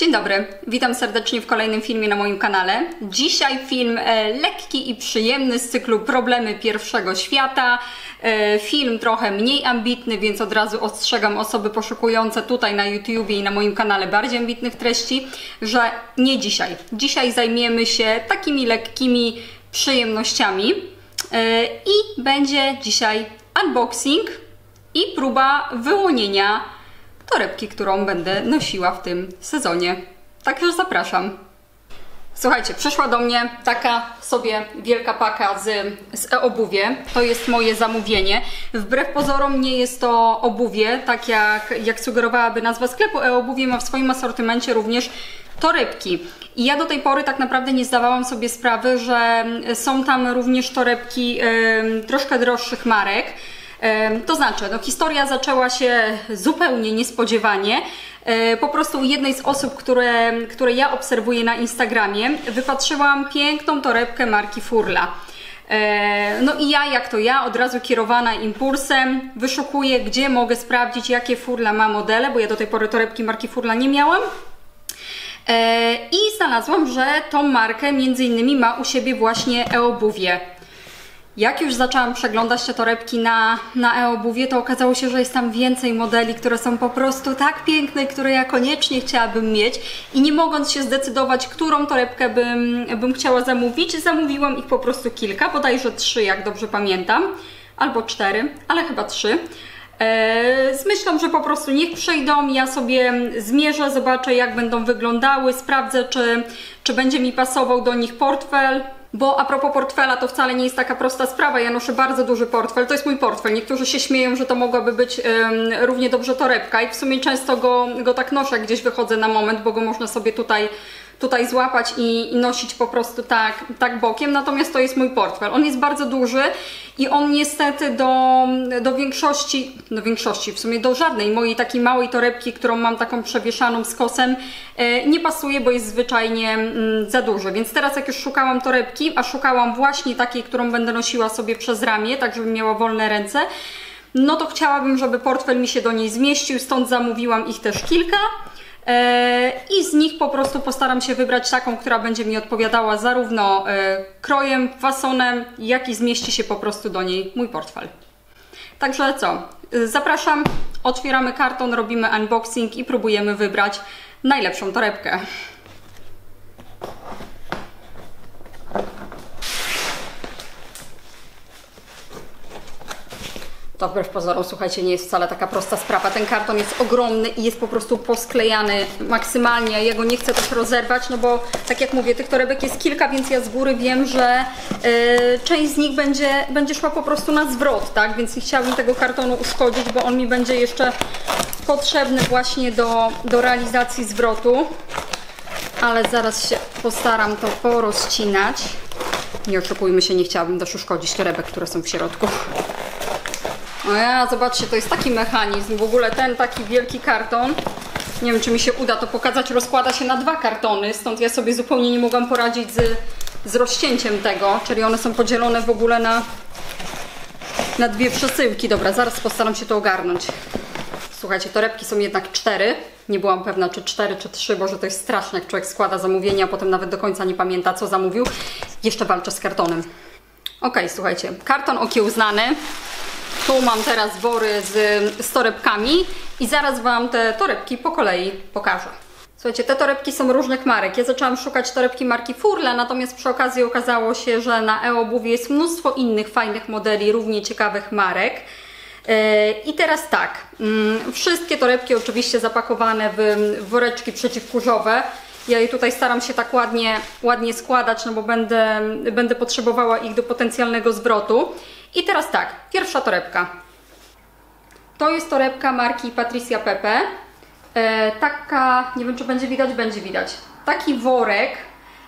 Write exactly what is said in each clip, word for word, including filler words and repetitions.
Dzień dobry, witam serdecznie w kolejnym filmie na moim kanale. Dzisiaj film e, lekki i przyjemny z cyklu Problemy pierwszego świata. E, film trochę mniej ambitny, więc od razu ostrzegam osoby poszukujące tutaj na YouTubie i na moim kanale bardziej ambitnych treści, że nie dzisiaj. Dzisiaj zajmiemy się takimi lekkimi przyjemnościami e, i będzie dzisiaj unboxing i próba wyłonienia torebki, którą będę nosiła w tym sezonie. Także zapraszam. Słuchajcie, przyszła do mnie taka sobie wielka paka z, z e-obuwie. To jest moje zamówienie. Wbrew pozorom nie jest to obuwie, tak jak, jak sugerowałaby nazwa sklepu. E-obuwie ma w swoim asortymencie również torebki. I ja do tej pory tak naprawdę nie zdawałam sobie sprawy, że są tam również torebki yy, troszkę droższych marek. To znaczy, no, historia zaczęła się zupełnie niespodziewanie. Po prostu u jednej z osób, które, które ja obserwuję na Instagramie, wypatrzyłam piękną torebkę marki Furla. No i ja, jak to ja, od razu kierowana impulsem, wyszukuję, gdzie mogę sprawdzić, jakie Furla ma modele, bo ja do tej pory torebki marki Furla nie miałam. I znalazłam, że tą markę między innymi ma u siebie właśnie e-obuwie. Jak już zaczęłam przeglądać te torebki na, na e-obuwie, to okazało się, że jest tam więcej modeli, które są po prostu tak piękne, które ja koniecznie chciałabym mieć. I nie mogąc się zdecydować, którą torebkę bym, bym chciała zamówić, zamówiłam ich po prostu kilka, bodajże trzy, jak dobrze pamiętam, albo cztery, ale chyba trzy. Z myślą, że po prostu niech przyjdą, ja sobie zmierzę, zobaczę, jak będą wyglądały, sprawdzę, czy, czy będzie mi pasował do nich portfel. Bo a propos portfela, to wcale nie jest taka prosta sprawa, ja noszę bardzo duży portfel, to jest mój portfel, niektórzy się śmieją, że to mogłaby być ym, równie dobrze torebka i w sumie często go, go tak noszę, gdzieś wychodzę na moment, bo go można sobie tutaj, tutaj złapać i, i nosić po prostu tak, tak bokiem, natomiast to jest mój portfel, on jest bardzo duży i on niestety do, do większości, do większości, w sumie do żadnej mojej takiej małej torebki, którą mam taką przewieszaną z kosem, yy, nie pasuje, bo jest zwyczajnie yy, za duży, więc teraz jak już szukałam torebki, a szukałam właśnie takiej, którą będę nosiła sobie przez ramię, tak żebym miała wolne ręce, no to chciałabym, żeby portfel mi się do niej zmieścił, stąd zamówiłam ich też kilka i z nich po prostu postaram się wybrać taką, która będzie mi odpowiadała zarówno krojem, fasonem, jak i zmieści się po prostu do niej mój portfel. Także co, zapraszam, otwieramy karton, robimy unboxing i próbujemy wybrać najlepszą torebkę. To wbrew pozorom, słuchajcie, nie jest wcale taka prosta sprawa. Ten karton jest ogromny i jest po prostu posklejany maksymalnie. Ja go nie chcę też rozerwać, no bo tak jak mówię, tych torebek jest kilka, więc ja z góry wiem, że yy, część z nich będzie, będzie szła po prostu na zwrot, tak? Więc nie chciałabym tego kartonu uszkodzić, bo on mi będzie jeszcze potrzebny właśnie do, do realizacji zwrotu. Ale zaraz się postaram to porozcinać. Nie oszukujmy się, nie chciałabym też uszkodzić torebek, które są w środku. No ja, zobaczcie, to jest taki mechanizm, w ogóle ten taki wielki karton, nie wiem, czy mi się uda to pokazać, rozkłada się na dwa kartony, stąd ja sobie zupełnie nie mogłam poradzić z, z rozcięciem tego, czyli one są podzielone w ogóle na, na dwie przesyłki. Dobra, zaraz postaram się to ogarnąć. Słuchajcie, torebki są jednak cztery, nie byłam pewna, czy cztery, czy trzy, bo że to jest straszne, jak człowiek składa zamówienia, a potem nawet do końca nie pamięta, co zamówił. Jeszcze walczę z kartonem. Ok, słuchajcie, karton okiełznany. Tu mam teraz wory z, z torebkami i zaraz Wam te torebki po kolei pokażę. Słuchajcie, te torebki są różnych marek. Ja zaczęłam szukać torebki marki Furla, natomiast przy okazji okazało się, że na e-obuwie jest mnóstwo innych fajnych modeli, równie ciekawych marek. I teraz tak, wszystkie torebki oczywiście zapakowane w woreczki przeciwkurzowe. Ja je tutaj staram się tak ładnie, ładnie składać, no bo będę, będę potrzebowała ich do potencjalnego zwrotu. I teraz tak, pierwsza torebka. To jest torebka marki Patrizia Pepe. E, taka, nie wiem czy będzie widać, będzie widać. Taki worek.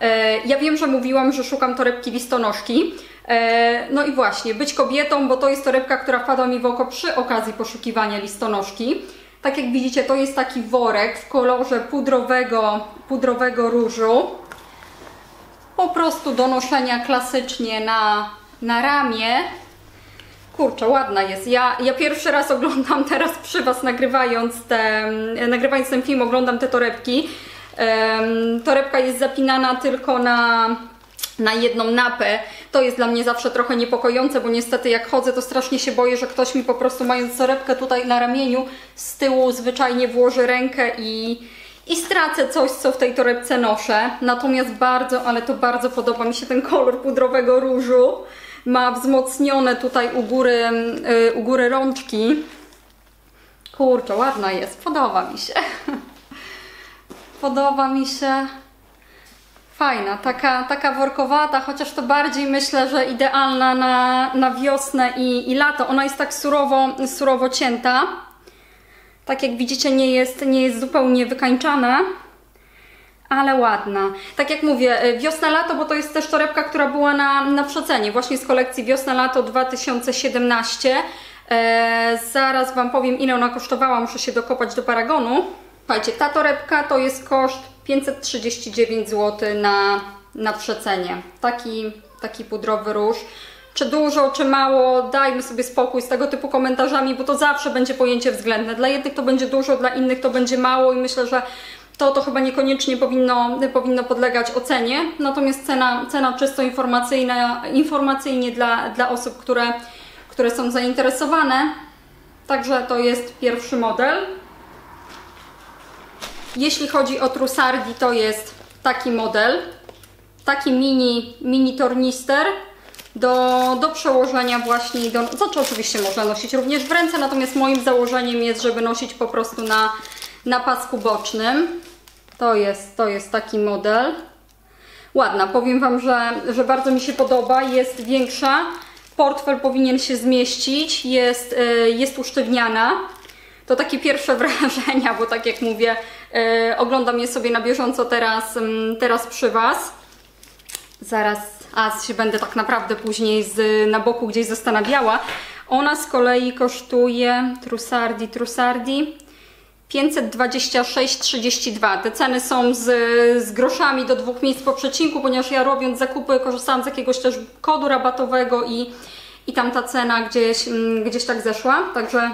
E, ja wiem, że mówiłam, że szukam torebki listonoszki. E, no i właśnie, być kobietą, bo to jest torebka, która wpadła mi w oko przy okazji poszukiwania listonoszki. Tak jak widzicie, to jest taki worek w kolorze pudrowego, pudrowego różu. Po prostu do noszenia klasycznie na, na ramię. Kurczę, ładna jest. Ja, ja pierwszy raz oglądam teraz przy Was, nagrywając, te, nagrywając ten film, oglądam te torebki. Torebka jest zapinana tylko na, na jedną napę. To jest dla mnie zawsze trochę niepokojące, bo niestety jak chodzę, to strasznie się boję, że ktoś mi po prostu, mając torebkę tutaj na ramieniu, z tyłu zwyczajnie włoży rękę i... I stracę coś, co w tej torebce noszę. Natomiast bardzo, ale to bardzo podoba mi się ten kolor pudrowego różu. Ma wzmocnione tutaj u góry, yy, u góry rączki. Kurczę, ładna jest. Podoba mi się. Podoba mi się. Fajna, taka, taka workowata, chociaż to bardziej myślę, że idealna na, na wiosnę i, i lato. Ona jest tak surowo, surowo cięta. Tak jak widzicie, nie jest, nie jest zupełnie wykańczana, ale ładna. Tak jak mówię, wiosna-lato, bo to jest też torebka, która była na, na przecenie, właśnie z kolekcji wiosna-lato dwa tysiące siedemnaście. Eee, zaraz Wam powiem, ile ona kosztowała, muszę się dokopać do paragonu. Słuchajcie, ta torebka to jest koszt pięćset trzydzieści dziewięć złotych na, na przecenie. Taki, taki pudrowy róż. Czy dużo, czy mało, dajmy sobie spokój z tego typu komentarzami, bo to zawsze będzie pojęcie względne. Dla jednych to będzie dużo, dla innych to będzie mało i myślę, że to, to chyba niekoniecznie powinno, powinno podlegać ocenie. Natomiast cena, cena czysto informacyjna, informacyjnie dla, dla osób, które, które są zainteresowane. Także to jest pierwszy model. Jeśli chodzi o Trussardi, to jest taki model, taki mini, mini tornister. Do, do przełożenia właśnie, do, znaczy oczywiście można nosić również w ręce, natomiast moim założeniem jest, żeby nosić po prostu na, na pasku bocznym. To jest, to jest taki model. Ładna, powiem Wam, że, że bardzo mi się podoba, jest większa, portfel powinien się zmieścić, jest, jest usztywniana. To takie pierwsze wrażenia, bo tak jak mówię, oglądam je sobie na bieżąco teraz, teraz przy Was. Zaraz. A się będę tak naprawdę później z, na boku gdzieś zastanawiała. Ona z kolei kosztuje Trussardi, Trussardi pięćset dwadzieścia sześć trzydzieści dwa. Te ceny są z, z groszami do dwóch miejsc po przecinku, ponieważ ja robiąc zakupy korzystałam z jakiegoś też kodu rabatowego i, i tam ta cena gdzieś, gdzieś tak zeszła. Także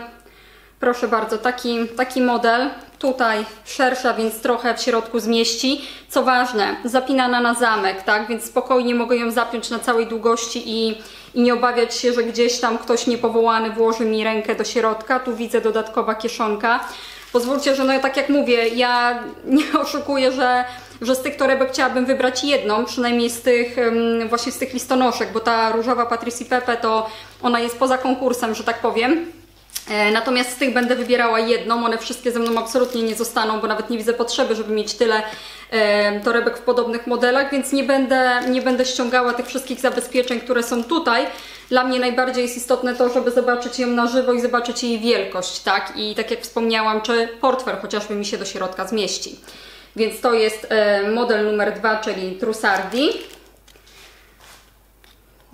proszę bardzo, taki, taki model. Tutaj szersza, więc trochę w środku zmieści. Co ważne, zapinana na zamek, tak? Więc spokojnie mogę ją zapiąć na całej długości i, i nie obawiać się, że gdzieś tam ktoś niepowołany włoży mi rękę do środka. Tu widzę dodatkowa kieszonka. Pozwólcie, że no tak jak mówię, ja nie oszukuję, że, że z tych torebek chciałabym wybrać jedną, przynajmniej z tych właśnie z tych listonoszek, bo ta różowa Patrizia Pepe to ona jest poza konkursem, że tak powiem. Natomiast z tych będę wybierała jedną, one wszystkie ze mną absolutnie nie zostaną, bo nawet nie widzę potrzeby, żeby mieć tyle e, torebek w podobnych modelach, więc nie będę, nie będę ściągała tych wszystkich zabezpieczeń, które są tutaj. Dla mnie najbardziej jest istotne to, żeby zobaczyć ją na żywo i zobaczyć jej wielkość, tak? I tak jak wspomniałam, czy portfel chociażby mi się do środka zmieści. Więc to jest e, model numer dwa, czyli Trussardi.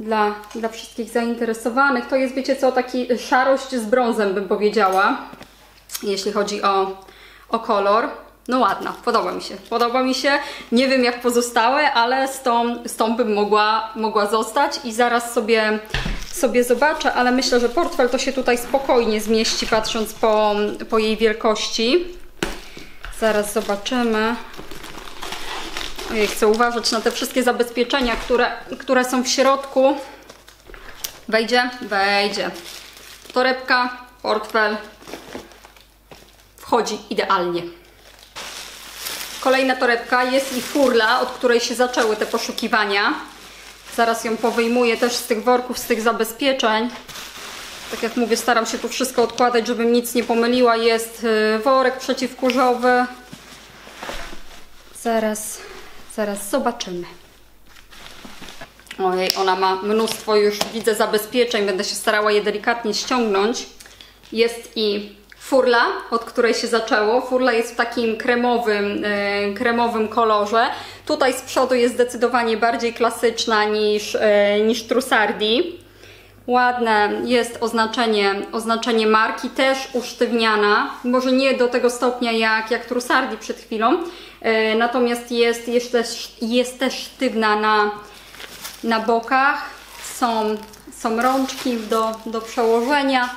Dla, dla wszystkich zainteresowanych. To jest, wiecie co, taki szarość z brązem bym powiedziała, jeśli chodzi o, o kolor. No ładna, podoba mi się. Podoba mi się, nie wiem jak pozostałe, ale z tą, z tą bym mogła, mogła zostać i zaraz sobie, sobie zobaczę, ale myślę, że portfel to się tutaj spokojnie zmieści, patrząc po, po jej wielkości. Zaraz zobaczymy. Ojej, chcę uważać na te wszystkie zabezpieczenia, które, które są w środku. Wejdzie? Wejdzie. Torebka, portfel. Wchodzi idealnie. Kolejna torebka jest i Furla, od której się zaczęły te poszukiwania. Zaraz ją powyjmuję też z tych worków, z tych zabezpieczeń. Tak jak mówię, staram się tu wszystko odkładać, żebym nic nie pomyliła. Jest worek przeciwkurzowy. Zaraz... Zaraz zobaczymy. Ojej, ona ma mnóstwo już, widzę, zabezpieczeń. Będę się starała je delikatnie ściągnąć. Jest i Furla, od której się zaczęło. Furla jest w takim kremowym, yy, kremowym kolorze. Tutaj z przodu jest zdecydowanie bardziej klasyczna niż, yy, niż Trussardi. Ładne jest oznaczenie, oznaczenie marki, też usztywniana, może nie do tego stopnia jak, jak Trussardi przed chwilą, e, natomiast jest, jest, też, jest też sztywna na, na bokach, są, są rączki do, do przełożenia.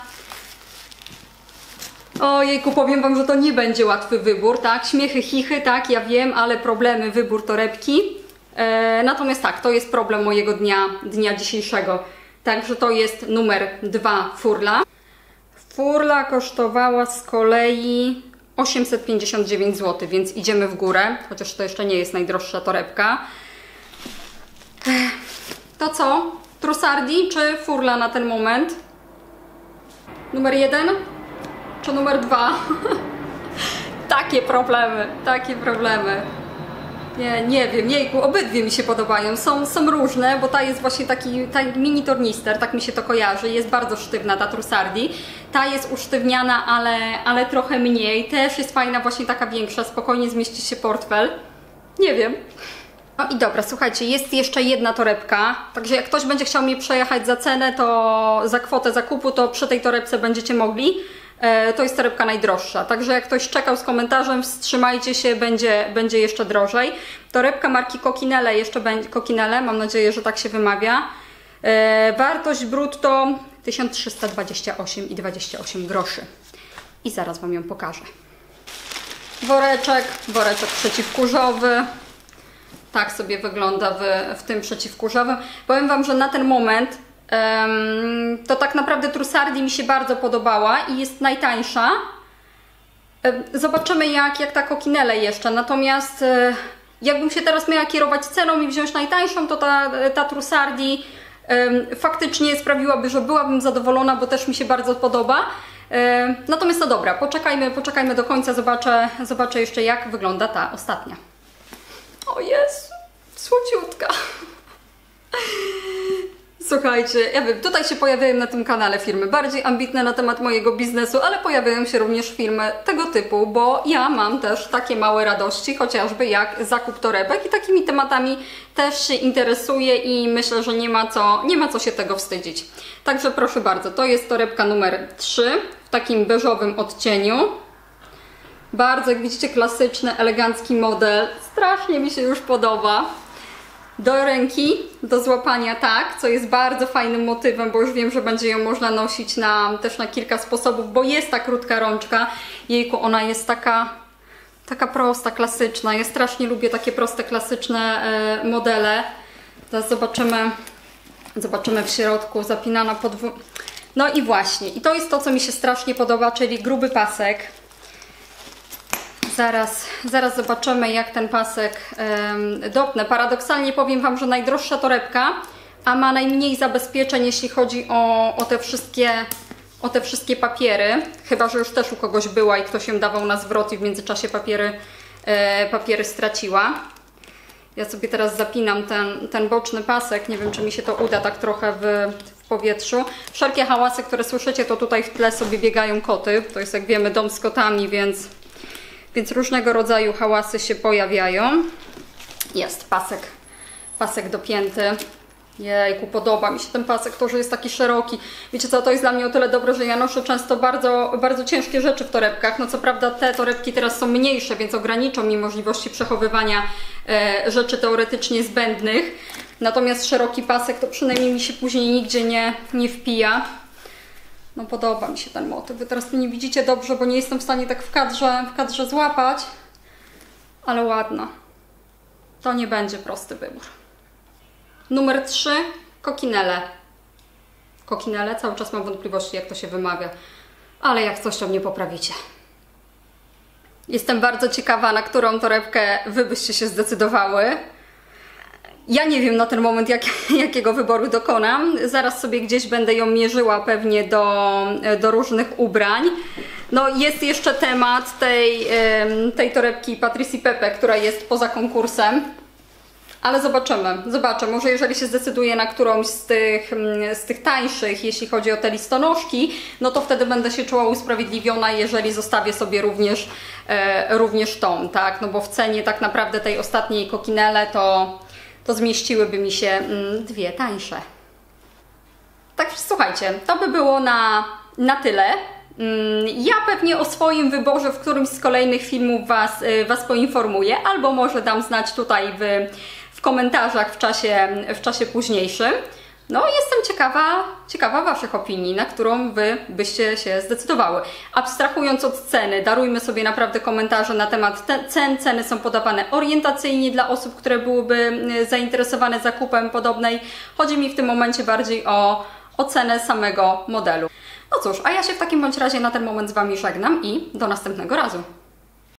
Ojejku, powiem wam, że to nie będzie łatwy wybór, tak? Śmiechy, chichy, tak, ja wiem, ale problemy, wybór torebki. E, natomiast tak, to jest problem mojego dnia, dnia dzisiejszego. Także to jest numer dwa Furla. Furla kosztowała z kolei osiemset pięćdziesiąt dziewięć złotych, więc idziemy w górę, chociaż to jeszcze nie jest najdroższa torebka. To co? Trussardi czy Furla na ten moment? Numer jeden czy numer dwa? Takie problemy, takie problemy. Nie, nie wiem, jejku, obydwie mi się podobają, są, są różne, bo ta jest właśnie taki, taki mini tornister, tak mi się to kojarzy, jest bardzo sztywna ta Trussardi. Ta jest usztywniana, ale, ale trochę mniej, też jest fajna właśnie taka większa, spokojnie zmieści się portfel, nie wiem. No i dobra, słuchajcie, jest jeszcze jedna torebka, także jak ktoś będzie chciał mnie przejechać za cenę, to za kwotę zakupu, to przy tej torebce będziecie mogli. To jest torebka najdroższa, także jak ktoś czekał z komentarzem, wstrzymajcie się, będzie, będzie jeszcze drożej. Torebka marki Coccinelle, jeszcze będzie Coccinelle, mam nadzieję, że tak się wymawia. E, wartość brutto tysiąc trzysta dwadzieścia osiem i dwadzieścia osiem groszy. I zaraz wam ją pokażę. Woreczek, woreczek przeciwkurzowy. Tak sobie wygląda w, w tym przeciwkurzowym. Powiem wam, że na ten moment to tak naprawdę Trussardi mi się bardzo podobała i jest najtańsza. Zobaczymy jak, jak ta Coccinelle jeszcze, natomiast jakbym się teraz miała kierować ceną i wziąć najtańszą, to ta, ta Trussardi faktycznie sprawiłaby, że byłabym zadowolona, bo też mi się bardzo podoba. Natomiast no dobra, poczekajmy, poczekajmy do końca, zobaczę, zobaczę jeszcze jak wygląda ta ostatnia. O Jezu, słodziutka. Słuchajcie, ja wiem, tutaj się pojawiają na tym kanale filmy bardziej ambitne na temat mojego biznesu, ale pojawiają się również filmy tego typu, bo ja mam też takie małe radości, chociażby jak zakup torebek i takimi tematami też się interesuję i myślę, że nie ma co, nie ma co się tego wstydzić. Także proszę bardzo, to jest torebka numer trzy w takim beżowym odcieniu. Bardzo, jak widzicie, klasyczny, elegancki model, strasznie mi się już podoba. Do ręki, do złapania tak, co jest bardzo fajnym motywem, bo już wiem, że będzie ją można nosić na, też na kilka sposobów, bo jest ta krótka rączka. Jejku, ona jest taka, taka prosta, klasyczna. Ja strasznie lubię takie proste, klasyczne y, modele. Teraz zobaczymy, zobaczymy w środku, zapinana podwójnie. No i właśnie, i to jest to, co mi się strasznie podoba, czyli gruby pasek. Zaraz, zaraz zobaczymy jak ten pasek ym, dopnę. Paradoksalnie powiem wam, że najdroższa torebka, a ma najmniej zabezpieczeń jeśli chodzi o, o, te wszystkie, o te wszystkie papiery. Chyba, że już też u kogoś była i ktoś ją dawał na zwrot i w międzyczasie papiery, yy, papiery straciła. Ja sobie teraz zapinam ten, ten boczny pasek, nie wiem czy mi się to uda tak trochę w, w powietrzu. Wszelkie hałasy, które słyszycie, to tutaj w tle sobie biegają koty. To jest jak wiemy dom z kotami, więc... Więc różnego rodzaju hałasy się pojawiają. Jest pasek, pasek dopięty. Jejku, podoba mi się ten pasek, to, że jest taki szeroki. Wiecie co, to jest dla mnie o tyle dobre, że ja noszę często bardzo, bardzo ciężkie rzeczy w torebkach. No co prawda te torebki teraz są mniejsze, więc ograniczą mi możliwości przechowywania e, rzeczy teoretycznie zbędnych. Natomiast szeroki pasek to przynajmniej mi się później nigdzie nie, nie wpija. No podoba mi się ten motyw. Wy teraz nie widzicie dobrze, bo nie jestem w stanie tak w kadrze, w kadrze złapać. Ale ładna. To nie będzie prosty wybór. Numer trzy. Coccinelle. Coccinelle? Cały czas mam wątpliwości jak to się wymawia. Ale jak coś to mnie poprawicie. Jestem bardzo ciekawa, na którą torebkę wy byście się zdecydowały. Ja nie wiem na ten moment, jak, jakiego wyboru dokonam. Zaraz sobie gdzieś będę ją mierzyła pewnie do, do różnych ubrań. No jest jeszcze temat tej, tej torebki Patrizii Pepe, która jest poza konkursem. Ale zobaczymy, zobaczę. Może jeżeli się zdecyduję na którąś z tych, z tych tańszych, jeśli chodzi o te listonoszki, no to wtedy będę się czuła usprawiedliwiona, jeżeli zostawię sobie również, e, również tą, tak? No bo w cenie tak naprawdę tej ostatniej Coccinelle to... to zmieściłyby mi się dwie tańsze. Także słuchajcie, to by było na, na tyle. Ja pewnie o swoim wyborze w którymś z kolejnych filmów Was, was poinformuję, albo może dam znać tutaj w, w komentarzach w czasie, w czasie późniejszym. No jestem ciekawa, ciekawa waszych opinii, na którą wy byście się zdecydowały. Abstrahując od ceny, darujmy sobie naprawdę komentarze na temat te cen. Ceny są podawane orientacyjnie dla osób, które byłyby zainteresowane zakupem podobnej. Chodzi mi w tym momencie bardziej o ocenę samego modelu. No cóż, a ja się w takim bądź razie na ten moment z wami żegnam i do następnego razu.